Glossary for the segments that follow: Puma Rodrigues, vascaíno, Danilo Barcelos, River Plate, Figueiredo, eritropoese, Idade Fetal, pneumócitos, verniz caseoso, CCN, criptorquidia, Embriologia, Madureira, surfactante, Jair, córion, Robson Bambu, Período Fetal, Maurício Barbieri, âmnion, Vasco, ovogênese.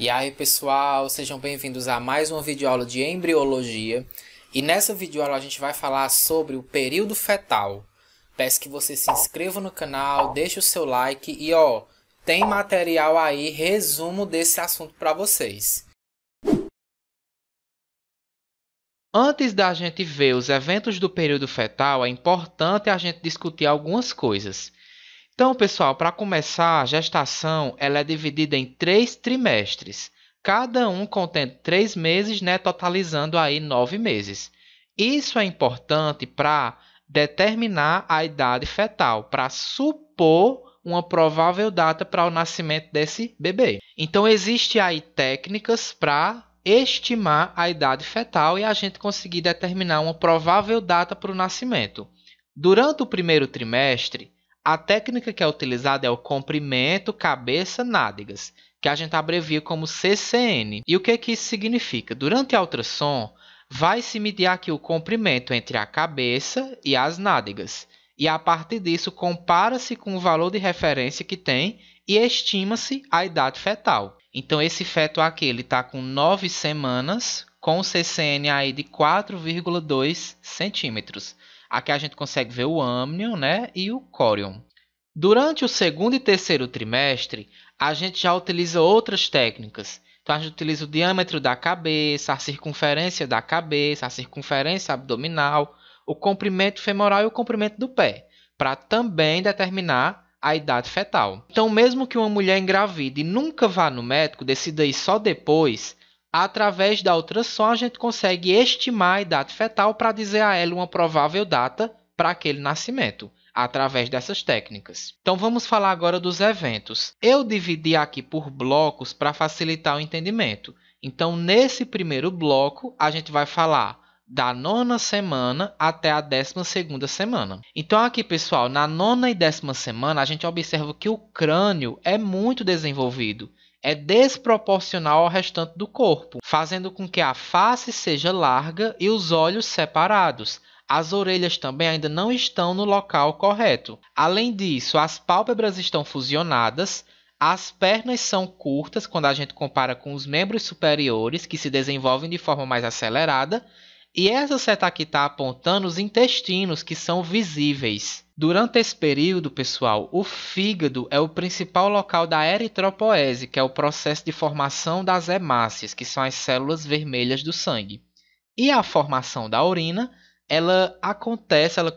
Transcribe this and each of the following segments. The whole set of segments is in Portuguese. E aí pessoal, sejam bem-vindos a mais uma videoaula de embriologia. E nessa videoaula a gente vai falar sobre o período fetal. Peço que você se inscreva no canal, deixe o seu like e ó, tem material aí, resumo desse assunto para vocês. Antes da gente ver os eventos do período fetal, é importante a gente discutir algumas coisas. Então, pessoal, para começar, a gestação ela é dividida em 3 trimestres, cada um contendo 3 meses, né, totalizando aí 9 meses. Isso é importante para determinar a idade fetal, para supor uma provável data para o nascimento desse bebê. Então, existem aí técnicas para estimar a idade fetal e a gente conseguir determinar uma provável data para o nascimento. Durante o primeiro trimestre, a técnica que é utilizada é o comprimento cabeça-nádegas, que a gente abrevia como CCN. E o que isso significa? Durante a ultrassom, vai se medir aqui o comprimento entre a cabeça e as nádegas. E a partir disso, compara-se com o valor de referência que tem e estima-se a idade fetal. Então, esse feto aqui ele está com 9 semanas, com CCN aí de 4,2 centímetros. Aqui a gente consegue ver o âmnion, né, e o córion. Durante o segundo e terceiro trimestre, a gente já utiliza outras técnicas. Então, a gente utiliza o diâmetro da cabeça, a circunferência da cabeça, a circunferência abdominal, o comprimento femoral e o comprimento do pé, para também determinar a idade fetal. Então, mesmo que uma mulher engravide e nunca vá no médico, decida ir só depois, através da ultrassom, a gente consegue estimar a idade fetal para dizer a ela uma provável data para aquele nascimento, através dessas técnicas. Então, vamos falar agora dos eventos. Eu dividi aqui por blocos para facilitar o entendimento. Então, nesse primeiro bloco, a gente vai falar da 9ª semana até a 12ª semana. Então, aqui, pessoal, na 9ª e 10ª semana, a gente observa que o crânio é muito desenvolvido. É desproporcional ao restante do corpo, fazendo com que a face seja larga e os olhos separados. As orelhas também ainda não estão no local correto. Além disso, as pálpebras estão fusionadas, as pernas são curtas quando a gente compara com os membros superiores, que se desenvolvem de forma mais acelerada. E essa seta aqui está apontando os intestinos, que são visíveis. Durante esse período, pessoal, o fígado é o principal local da eritropoese, que é o processo de formação das hemácias, que são as células vermelhas do sangue. E a formação da urina, ela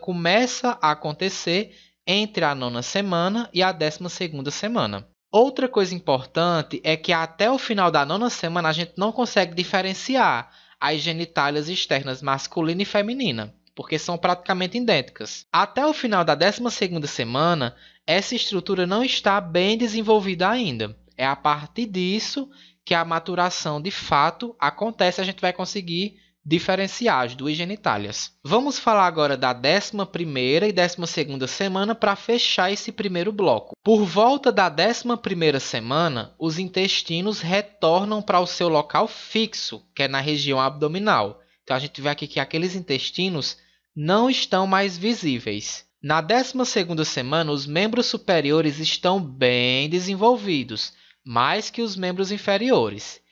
começa a acontecer entre a 9ª semana e a 12ª semana. Outra coisa importante é que até o final da 9ª semana a gente não consegue diferenciar as genitálias externas masculina e feminina, porque são praticamente idênticas. Até o final da 12ª semana, essa estrutura não está bem desenvolvida ainda. É a partir disso que a maturação de fato acontece, a gente vai conseguir diferenciar as duas genitálias. Vamos falar agora da 11ª e 12ª semana para fechar esse primeiro bloco. Por volta da 11ª semana, os intestinos retornam para o seu local fixo, que é na região abdominal. Então, a gente vê aqui que aqueles intestinos não estão mais visíveis. Na 12ª semana, os membros superiores estão bem desenvolvidos, mais que os membros inferiores.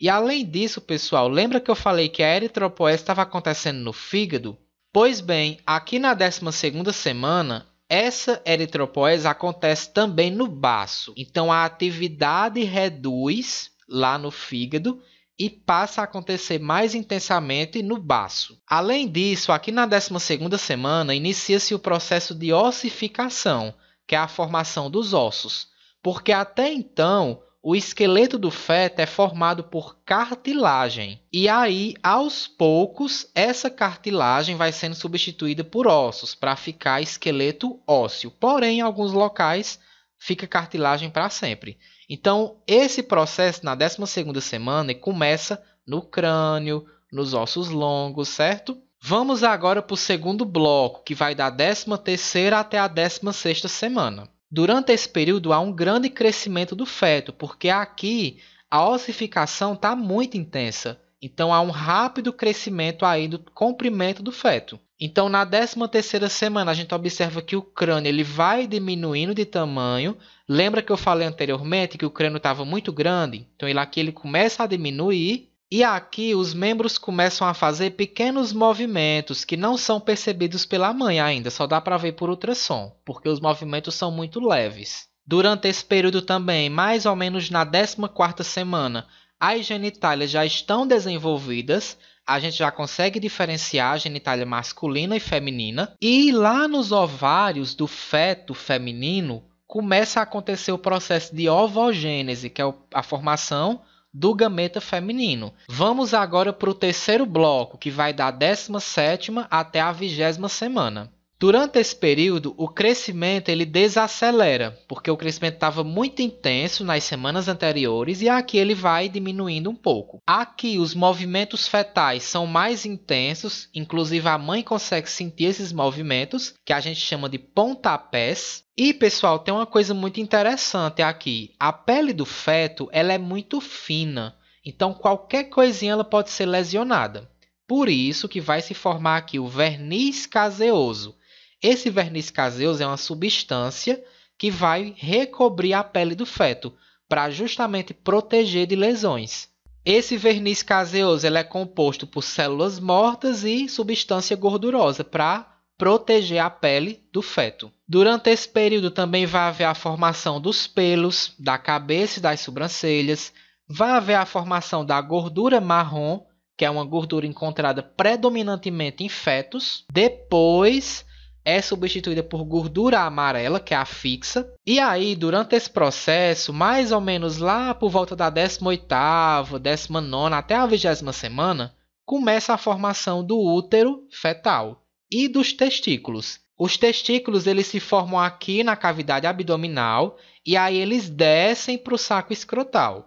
E, além disso, pessoal, lembra que eu falei que a eritropoese estava acontecendo no fígado? Pois bem, aqui na 12ª semana, essa eritropoese acontece também no baço. Então, a atividade reduz lá no fígado e passa a acontecer mais intensamente no baço. Além disso, aqui na 12ª semana, inicia-se o processo de ossificação, que é a formação dos ossos, porque até então o esqueleto do feto é formado por cartilagem. E aí, aos poucos, essa cartilagem vai sendo substituída por ossos, para ficar esqueleto ósseo. Porém, em alguns locais, fica cartilagem para sempre. Então, esse processo, na 12ª semana, começa no crânio, nos ossos longos, certo? Vamos agora para o segundo bloco, que vai da 13ª até a 16ª semana. Durante esse período, há um grande crescimento do feto, porque aqui a ossificação está muito intensa Então, há um rápido crescimento aí do comprimento do feto. Então, na 13ª semana, a gente observa que o crânio ele vai diminuindo de tamanho. Lembra que eu falei anteriormente que o crânio estava muito grande? Então, aqui ele começa a diminuir. E aqui, os membros começam a fazer pequenos movimentos que não são percebidos pela mãe ainda. Só dá para ver por ultrassom, porque os movimentos são muito leves. Durante esse período também, mais ou menos na 14ª semana, as genitálias já estão desenvolvidas, a gente já consegue diferenciar a genitália masculina e feminina. E lá nos ovários do feto feminino, começa a acontecer o processo de ovogênese, que é a formação do gameta feminino. Vamos agora para o terceiro bloco, que vai da 17ª até a 20ª semana. Durante esse período, o crescimento ele desacelera, porque o crescimento estava muito intenso nas semanas anteriores e aqui ele vai diminuindo um pouco. Aqui, os movimentos fetais são mais intensos, inclusive a mãe consegue sentir esses movimentos, que a gente chama de pontapés. E, pessoal, tem uma coisa muito interessante aqui. A pele do feto ela é muito fina, então qualquer coisinha ela pode ser lesionada. Por isso que vai se formar aqui o verniz caseoso. Esse verniz caseoso é uma substância que vai recobrir a pele do feto para justamente proteger de lesões. Esse verniz caseoso ele é composto por células mortas e substância gordurosa para proteger a pele do feto. Durante esse período também vai haver a formação dos pelos, da cabeça e das sobrancelhas. Vai haver a formação da gordura marrom, que é uma gordura encontrada predominantemente em fetos. Depois é substituída por gordura amarela, que é a fixa. E aí, durante esse processo, mais ou menos lá por volta da 18ª, 19ª até a 20ª semana, começa a formação do útero fetal e dos testículos. Os testículos eles se formam aqui na cavidade abdominal e aí eles descem para o saco escrotal.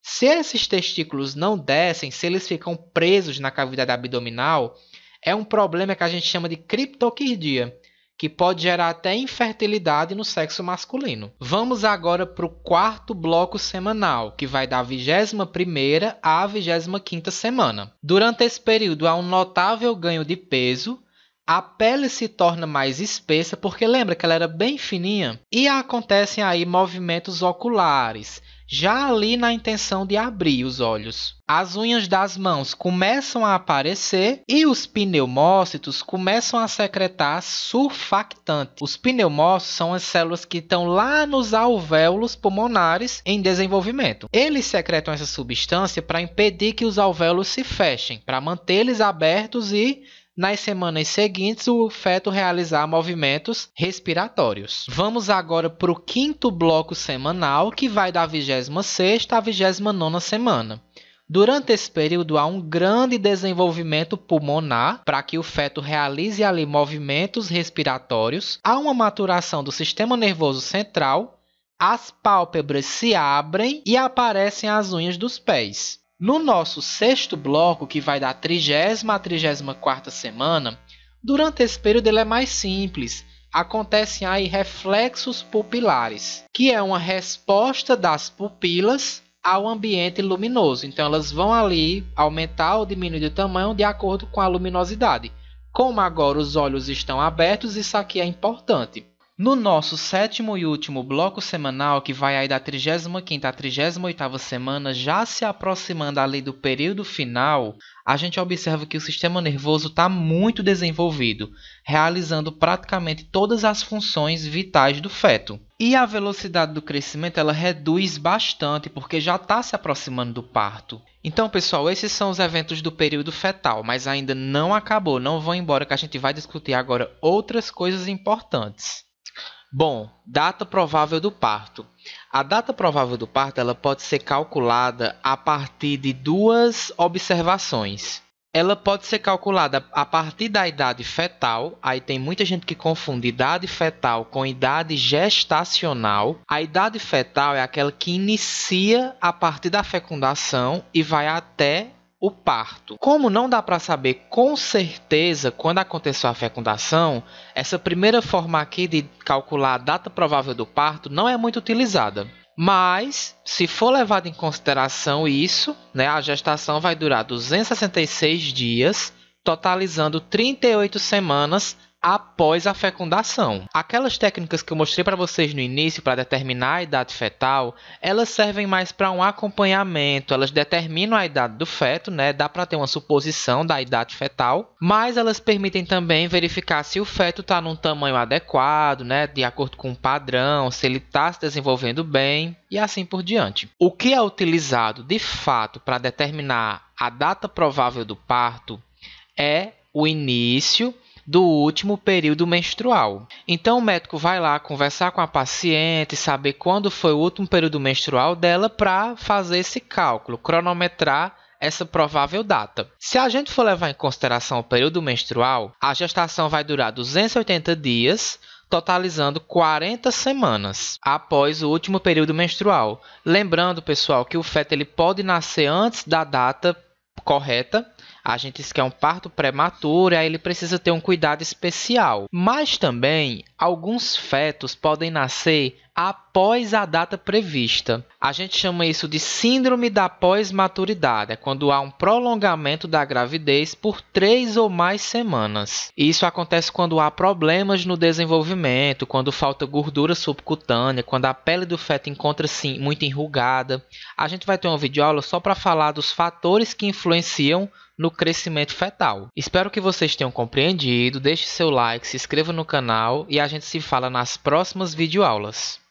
Se esses testículos não descem, se eles ficam presos na cavidade abdominal, é um problema que a gente chama de criptorquidia, que pode gerar até infertilidade no sexo masculino. Vamos agora para o quarto bloco semanal, que vai da 21ª à 25ª semana. Durante esse período, há um notável ganho de peso, a pele se torna mais espessa, porque lembra que ela era bem fininha, e acontecem aí movimentos oculares, já ali na intenção de abrir os olhos. As unhas das mãos começam a aparecer e os pneumócitos começam a secretar surfactante. Os pneumócitos são as células que estão lá nos alvéolos pulmonares em desenvolvimento. Eles secretam essa substância para impedir que os alvéolos se fechem, para mantê-los abertos e nas semanas seguintes, o feto realizar movimentos respiratórios. Vamos agora para o quinto bloco semanal, que vai da 26ª à 29ª semana. Durante esse período, há um grande desenvolvimento pulmonar para que o feto realize ali movimentos respiratórios. Há uma maturação do sistema nervoso central, as pálpebras se abrem e aparecem as unhas dos pés. No nosso sexto bloco, que vai da 30ª à 34ª semana, durante esse período ele é mais simples. Acontecem aí reflexos pupilares, que é uma resposta das pupilas ao ambiente luminoso. Então elas vão ali aumentar ou diminuir o tamanho de acordo com a luminosidade. Como agora os olhos estão abertos, isso aqui é importante. No nosso sétimo e último bloco semanal, que vai aí da 35ª à 38ª semana, já se aproximando ali do período final, a gente observa que o sistema nervoso está muito desenvolvido, realizando praticamente todas as funções vitais do feto. E a velocidade do crescimento ela reduz bastante, porque já está se aproximando do parto. Então, pessoal, esses são os eventos do período fetal, mas ainda não acabou. Não vão embora que a gente vai discutir agora outras coisas importantes. Bom, data provável do parto. A data provável do parto ela pode ser calculada a partir de duas observações. Ela pode ser calculada a partir da idade fetal. Aí tem muita gente que confunde idade fetal com idade gestacional. A idade fetal é aquela que inicia a partir da fecundação e vai até o parto. Como não dá para saber com certeza quando aconteceu a fecundação, essa primeira forma aqui de calcular a data provável do parto não é muito utilizada. Mas, se for levado em consideração isso, né, a gestação vai durar 266 dias, totalizando 38 semanas após a fecundação. Aquelas técnicas que eu mostrei para vocês no início para determinar a idade fetal, elas servem mais para um acompanhamento, elas determinam a idade do feto, né? Dá para ter uma suposição da idade fetal, mas elas permitem também verificar se o feto está num tamanho adequado, né? De acordo com o padrão, se ele está se desenvolvendo bem e assim por diante. O que é utilizado de fato para determinar a data provável do parto é o início do último período menstrual. Então, o médico vai lá conversar com a paciente, saber quando foi o último período menstrual dela para fazer esse cálculo, cronometrar essa provável data. Se a gente for levar em consideração o período menstrual, a gestação vai durar 280 dias, totalizando 40 semanas após o último período menstrual. Lembrando, pessoal, que o feto ele pode nascer antes da data correta. A gente diz que é um parto prematuro e aí ele precisa ter um cuidado especial. Mas também, alguns fetos podem nascer após a data prevista. A gente chama isso de síndrome da pós-maturidade, é quando há um prolongamento da gravidez por 3 ou mais semanas. Isso acontece quando há problemas no desenvolvimento, quando falta gordura subcutânea, quando a pele do feto encontra-se muito enrugada. A gente vai ter uma videoaula só para falar dos fatores que influenciam no crescimento fetal. Espero que vocês tenham compreendido, deixe seu like, se inscreva no canal e a gente se fala nas próximas videoaulas.